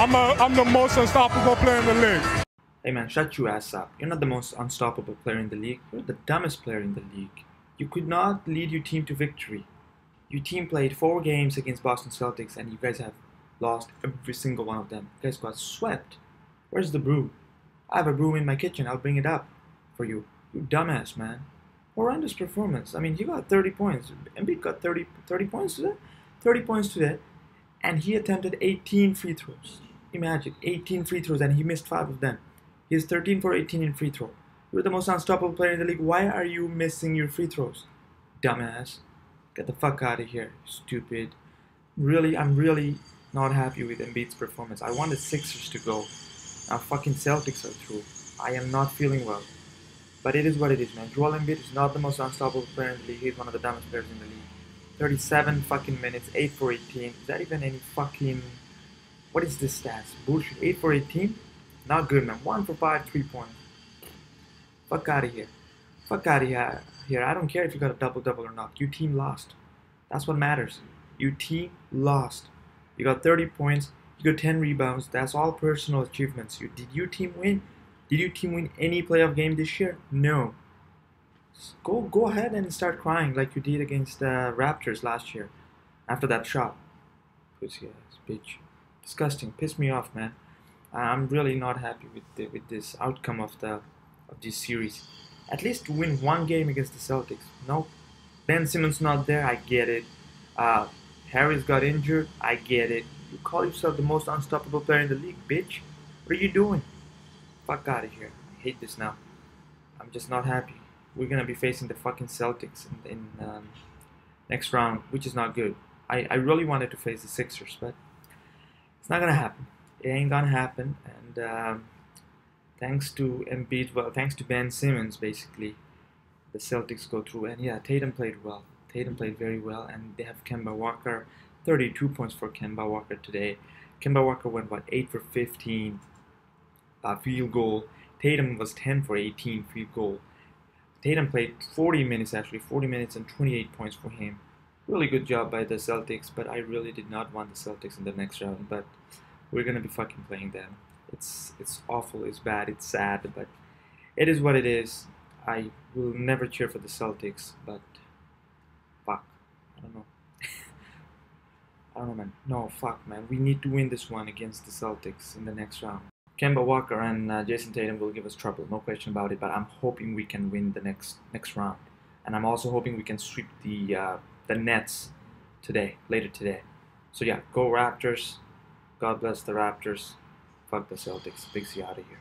I'm the most unstoppable player in the league. Hey man, shut your ass up. You're not the most unstoppable player in the league. You're the dumbest player in the league. You could not lead your team to victory. Your team played 4 games against Boston Celtics and you guys have lost every single one of them. You guys got swept. Where's the brew? I have a brew in my kitchen. I'll bring it up for you. You dumbass, man. Horrendous performance. I mean, you got 30 points. Embiid got 30 points today? 30 points today. And he attempted 18 free throws. Imagine, 18 free throws and he missed 5 of them. He's 13 for 18 in free throw. You're the most unstoppable player in the league. Why are you missing your free throws? Dumbass. Get the fuck out of here, stupid. Really, I'm really not happy with Embiid's performance. I wanted Sixers to go. Now fucking Celtics are through. I am not feeling well. But it is what it is, man. Joel Embiid is not the most unstoppable player in the league. He's one of the dumbest players in the league. 37 fucking minutes, 8 for 18. Is that even any fucking... What is this stats? Bullshit. 8 for 18? Not good, man. 1 for 5, 3 points. Fuck out of here. Fuck out of here. I don't care if you got a double-double or not. Your team lost. That's what matters. Your team lost. You got 30 points. You got 10 rebounds. That's all personal achievements. Did your team win? Did your team win any playoff game this year? No. Go ahead and start crying like you did against the Raptors last year. After that shot. Pussy ass bitch. Disgusting. Pissed me off, man. I'm really not happy with this outcome of this series. At least win one game against the Celtics. No, Ben Simmons not there. I get it. Harris got injured. I get it. You call yourself the most unstoppable player in the league, bitch. What are you doing? Fuck out of here. I hate this now. I'm just not happy. We're gonna be facing the fucking Celtics in next round, which is not good. I really wanted to face the Sixers, but it's not gonna happen. It ain't gonna happen, and thanks to Embiid, well, thanks to Ben Simmons, basically, the Celtics go through. And yeah, Tatum played well. Tatum played very well, and they have Kemba Walker. 32 points for Kemba Walker today. Kemba Walker went, what, 8 for 15 field goal. Tatum was 10 for 18 field goal. Tatum played 40 minutes, actually, 40 minutes and 28 points for him. Really good job by the Celtics, but I really did not want the Celtics in the next round, but... we're gonna be fucking playing them. It's awful, it's bad, it's sad, but it is what it is. I will never cheer for the Celtics, but fuck. I don't know. I don't know, man. No, fuck, man. We need to win this one against the Celtics in the next round. Kemba Walker and Jason Tatum will give us trouble, no question about it, but I'm hoping we can win the next round. And I'm also hoping we can sweep the Nets today, later today. So yeah, go Raptors. God bless the Raptors. Fuck the Celtics. Big C out of here.